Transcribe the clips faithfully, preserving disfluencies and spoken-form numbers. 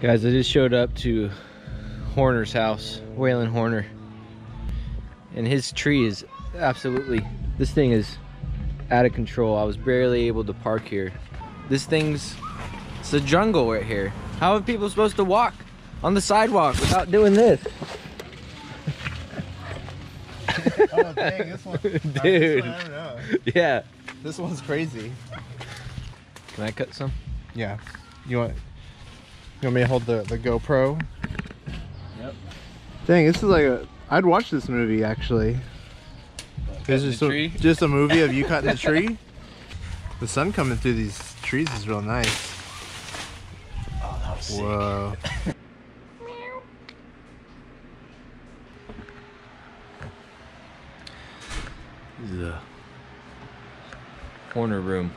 Guys, I just showed up to Horner's house, Waylon Horner, and his tree is absolutely, this thing is out of control. I was barely able to park here. This thing's, it's a jungle right here. How are people supposed to walk on the sidewalk without doing this? Oh, dang, this one. Dude. This one, I don't know. Yeah. This one's crazy. Can I cut some? Yeah. You want, you want me to hold the, the GoPro? Yep. Dang, this is like a, I'd watch this movie actually. This is just, just a movie of you cutting the tree. The sun coming through these trees is real nice. Oh, that was sick. Whoa. This is a corner room.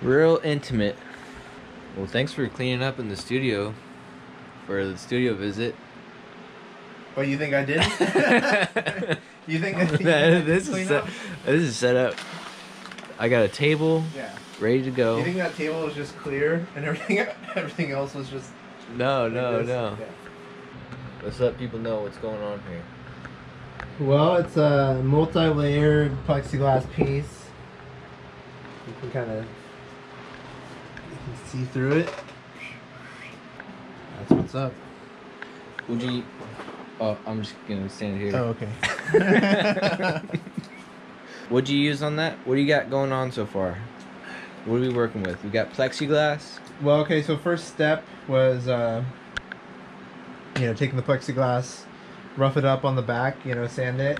Real intimate. Well, thanks for cleaning up in the studio for the studio visit. Oh, you think I did? You think I did? No, this, is set, this is set up. I got a table, yeah, ready to go. You think that table was just clear and everything everything else was just... No, no, like no. Yeah. Let's let people know what's going on here. Well, it's a multi-layered plexiglass piece. You can kind of you can see through it. That's what's up. Would you... Oh, I'm just gonna stand here. Oh, okay. What'd you use on that? What do you got going on so far? What are we working with? We got plexiglass. Well, okay. So first step was, uh, you know, taking the plexiglass, rough it up on the back, you know, sand it,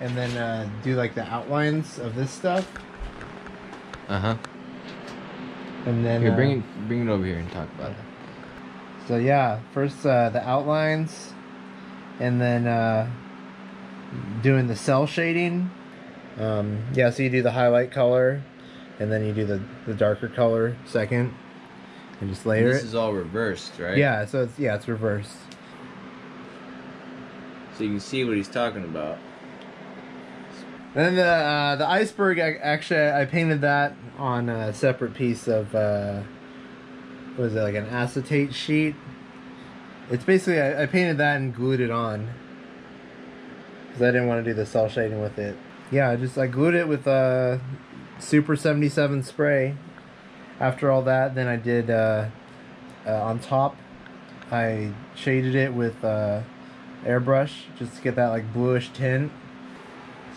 and then uh, do like the outlines of this stuff. Uh huh. And then here, bring uh, bring it over here and talk about it. So yeah, first uh, the outlines. And then uh, doing the cell shading. Um, yeah, so you do the highlight color, and then you do the, the darker color second, and just layer and this it. This is all reversed, right? Yeah, so it's, yeah, it's reversed. So you can see what he's talking about. And then the, uh, the iceberg, I, actually, I painted that on a separate piece of, uh, what was it, like an acetate sheet? It's basically, I, I painted that and glued it on. Because I didn't want to do the cell shading with it. Yeah, I just, I glued it with uh, Super seventy-seven spray. After all that, then I did, uh, uh, on top, I shaded it with uh, airbrush, just to get that like bluish tint.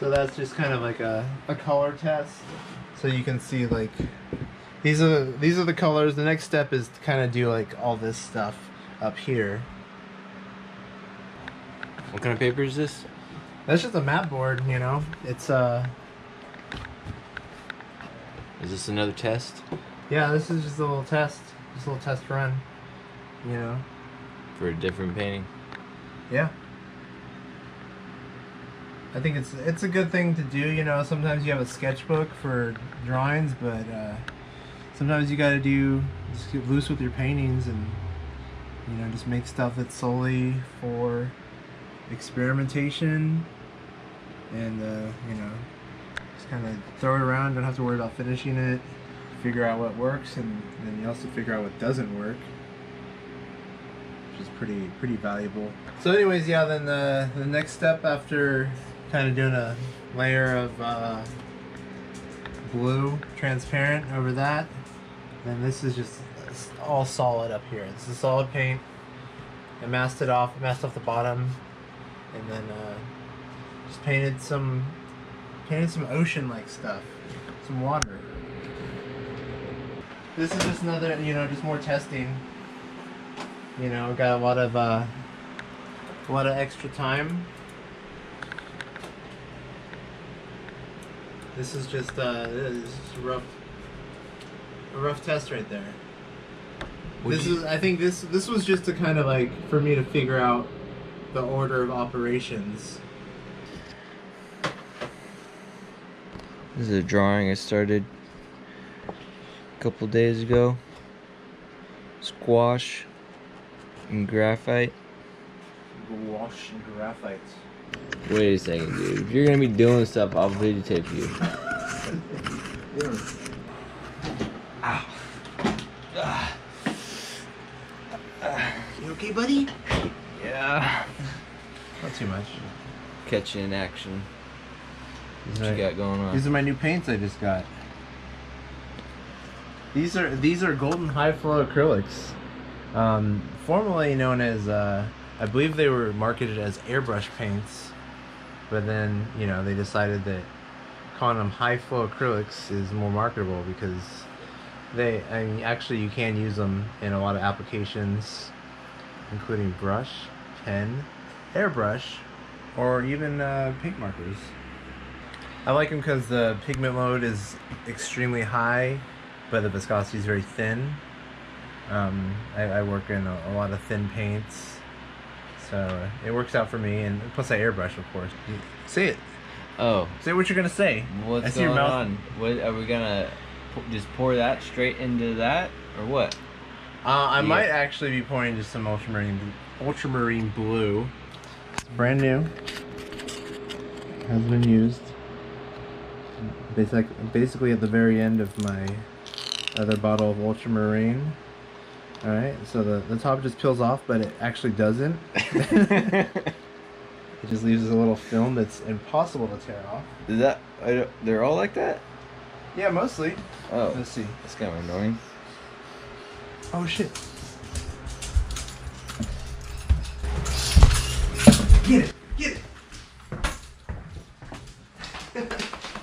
So that's just kind of like a, a color test. So you can see like, these are, these are the colors. The next step is to kind of do like all this stuff up here. What kind of paper is this? That's just a map board, you know. It's uh is this another test? Yeah, this is just a little test. Just a little test run, you know. For a different painting. Yeah. I think it's it's a good thing to do, you know. Sometimes you have a sketchbook for drawings, but uh sometimes you gotta do just get loose with your paintings and, you know, just make stuff that's solely for experimentation and, uh, you know, just kind of throw it around. Don't have to worry about finishing it. Figure out what works, and then you also figure out what doesn't work, which is pretty pretty valuable. So anyways, yeah, then the, the next step after kind of doing a layer of uh, blue transparent over that, then this is just... It's all solid up here. It's a solid paint. I masked it off, masked off the bottom, and then uh, just painted some, painted some ocean-like stuff, some water. This is just another, you know, just more testing. You know, got a lot of, uh, a lot of extra time. This is just, uh, this is just a rough, a rough test right there. Would this you, is, I think this this was just to kind of like for me to figure out the order of operations. This is a drawing I started a couple days ago. Squash and graphite. Squash and graphite. Wait a second, dude. If you're gonna be doing stuff, I'll videotape you. Yeah. Ow. Ah. okay, buddy? Yeah. Not too much. Catch you in action. What you got going on? These are my new paints I just got. These are these are Golden High Flow Acrylics, um, formerly known as uh, I believe they were marketed as airbrush paints, but then you know they decided that calling them High Flow Acrylics is more marketable because they I mean actually you can use them in a lot of applications, including brush, pen, airbrush, or even uh, paint markers. I like them because the pigment load is extremely high, but the viscosity is very thin. Um, I, I work in a, a lot of thin paints, so it works out for me. And plus, I airbrush, of course. Say it. Oh, say what you're gonna say. What's I see going your mouth. on? What are we gonna just pour that straight into that, or what? Uh, I yeah. might actually be pouring just some ultramarine, ultramarine blue. It's brand new. Has been used. Basic, basically at the very end of my other bottle of ultramarine. Alright, so the, the top just peels off, but it actually doesn't. It just leaves a little film that's impossible to tear off. Is that, I don't, they're all like that? Yeah, mostly. Oh, let's see. That's kind of annoying. Oh shit. Get it, get it.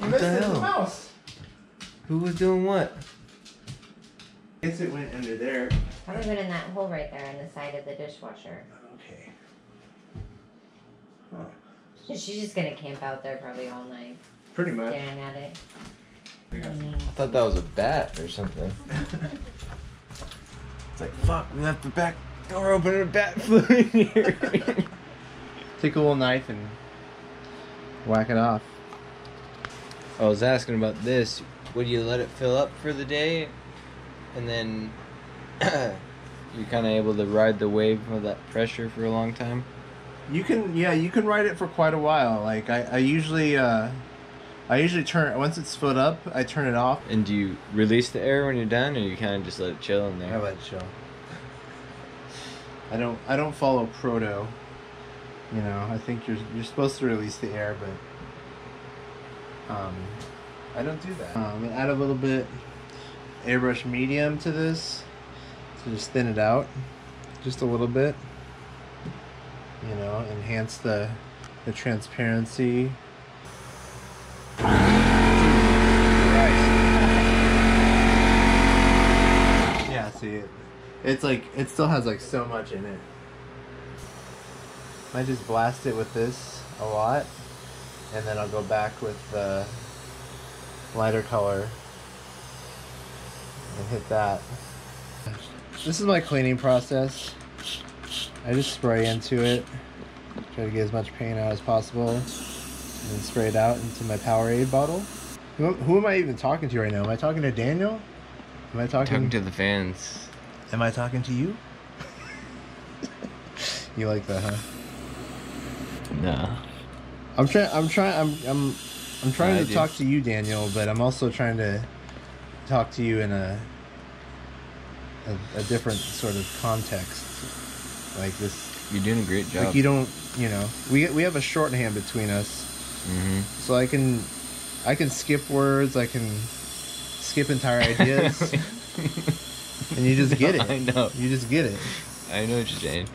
You missed it in the mouse. Who was doing what? I guess it went under there. I would have been in that hole right there on the side of the dishwasher. Okay. Huh. She's just gonna camp out there probably all night. Pretty much. Staring at it. I thought that was a bat or something. It's like, fuck, we left the back door open and a bat flew in here. Take a little knife and whack it off. I was asking about this. Would you let it fill up for the day? And then you're kind of able to ride the wave of that pressure for a long time? You can, yeah, you can ride it for quite a while. Like, I, I usually, uh, I usually turn, once it's filled up, I turn it off. And do you release the air when you're done, or you kind of just let it chill in there? I let it chill. I don't, I don't follow proto. You know, I think you're, you're supposed to release the air, but, um, I don't do that. Um, add a little bit airbrush medium to this, so just thin it out just a little bit, you know, enhance the the transparency. Yeah, see it, it's like it still has like so much in it. I just blast it with this a lot, and then I'll go back with the lighter color and hit that. This is my cleaning process. I just spray into it, try to get as much paint out as possible, and then spray it out into my Powerade bottle. Who, who am I even talking to right now? Am I talking to Daniel? Am I talking, talking to the fans? Am I talking to you? You like that, huh? No. I'm trying. I'm trying. I'm. I'm. I'm trying I to do. talk to you, Daniel, but I'm also trying to talk to you in a, a a different sort of context, like this. You're doing a great job. Like you don't, you know, we we have a shorthand between us, mm-hmm. so I can, I can skip words, I can skip entire ideas, and you just no, get it. I know. You just get it. I know what you're saying.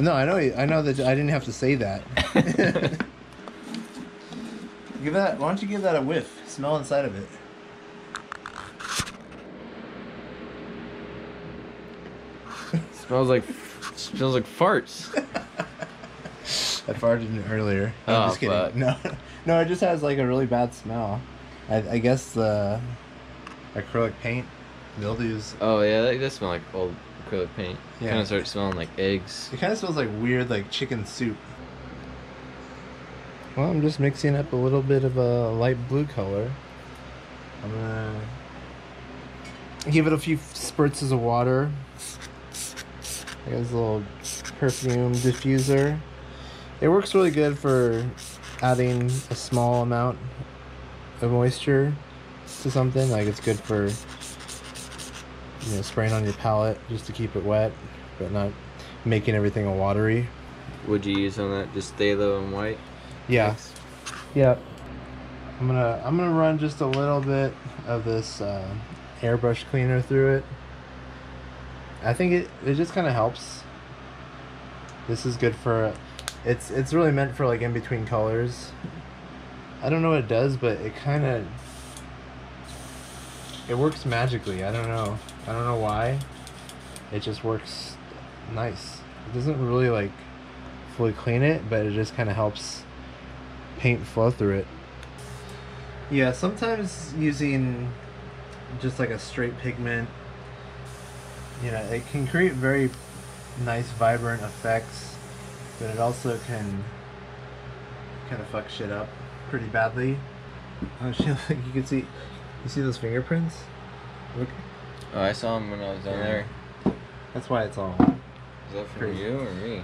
No, I know. I know that I didn't have to say that. Give that, why don't you give that a whiff? Smell inside of it. Smells like, smells like farts. I farted earlier. No, oh, I'm just kidding. Fuck. No, no, it just has like a really bad smell. I, I guess the acrylic paint mildews. Oh yeah, that does smell like old acrylic paint. Yeah. Kind of starts smelling like eggs. It kind of smells like weird, like chicken soup. Well, I'm just mixing up a little bit of a light blue color. I'm gonna give it a few spritzes of water. I got this little perfume diffuser. It works really good for adding a small amount of moisture to something. Like, it's good for You know, spraying on your palette just to keep it wet, but not making everything all watery. Would you use on that just Thalo and white? Yeah. Yes. Yep. I'm gonna I'm gonna run just a little bit of this uh, airbrush cleaner through it. I think it it just kind of helps. This is good for, it's it's really meant for like in between colors. I don't know what it does, but it kind of it works magically. I don't know. I don't know why. It just works nice. It doesn't really like fully clean it, but it just kind of helps paint flow through it. Yeah, sometimes using just like a straight pigment, you know, it can create very nice vibrant effects, but it also can kind of fuck shit up pretty badly. Oh, she, like, you can see, you see those fingerprints? Look. Oh, I saw them when I was down yeah. there. That's why it's all. Is that from crazy. You or me?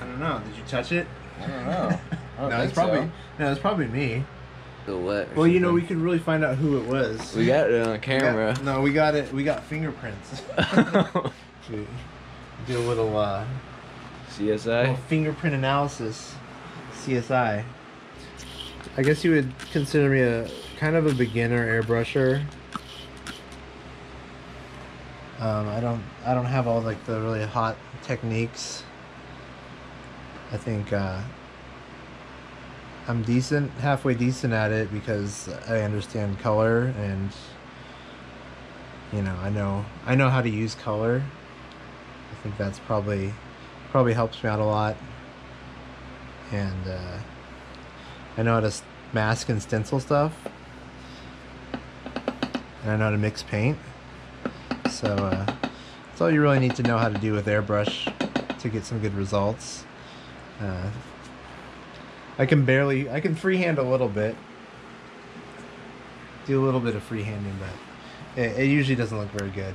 I don't know. Did you touch it? I don't know. I don't no, it's probably so. no, it's probably me. Well, something. You know, we could really find out who it was. We got it on camera. We got, no, we got it. We got fingerprints. Dude, do a little uh, C S I, little fingerprint analysis. C S I. I guess you would consider me a kind of a beginner airbrusher. Um, I don't, I don't have all like the really hot techniques. I think. Uh, I'm decent, halfway decent at it because I understand color and, you know, I know I know how to use color. I think that's probably probably helps me out a lot. And uh, I know how to mask and stencil stuff. And I know how to mix paint. So uh, that's all you really need to know how to do with airbrush to get some good results. Uh, I can barely, I can freehand a little bit. Do a little bit of freehanding, but it, it usually doesn't look very good.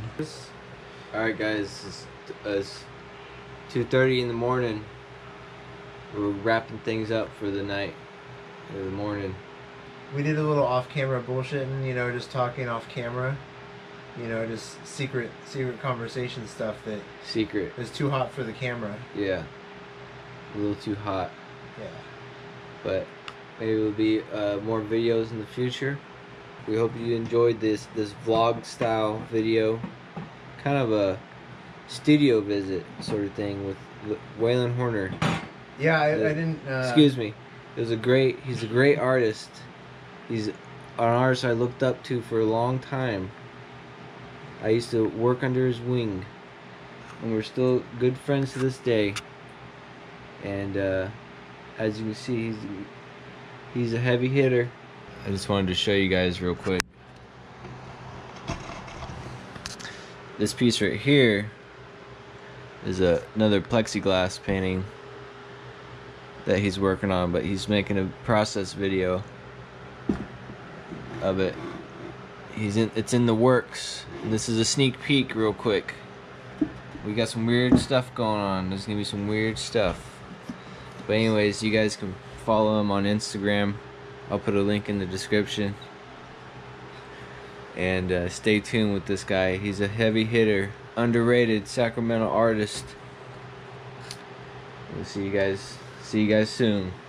Alright guys, it's, it's two thirty in the morning. We're wrapping things up for the night, or the morning. We did a little off-camera bullshitting, you know, just talking off-camera. You know, just secret, secret conversation stuff that... Secret. Is too hot for the camera. Yeah. A little too hot. Yeah. But maybe there'll be uh, more videos in the future. We hope you enjoyed this this vlog style video, kind of a studio visit sort of thing with Waylon Horner. Yeah, I, the, I didn't. Uh... Excuse me. It was a great. He's a great artist. He's an artist I looked up to for a long time. I used to work under his wing, and we're still good friends to this day. And. Uh, As you can see, he's, he's a heavy hitter. I just wanted to show you guys real quick. This piece right here is a, another plexiglass painting that he's working on, but he's making a process video of it. He's in, it's in the works. This is a sneak peek real quick. We got some weird stuff going on. There's gonna be some weird stuff. But anyways, you guys can follow him on Instagram. I'll put a link in the description. And uh, stay tuned with this guy. He's a heavy hitter, underrated Sacramento artist. We'll see you guys. See you guys soon.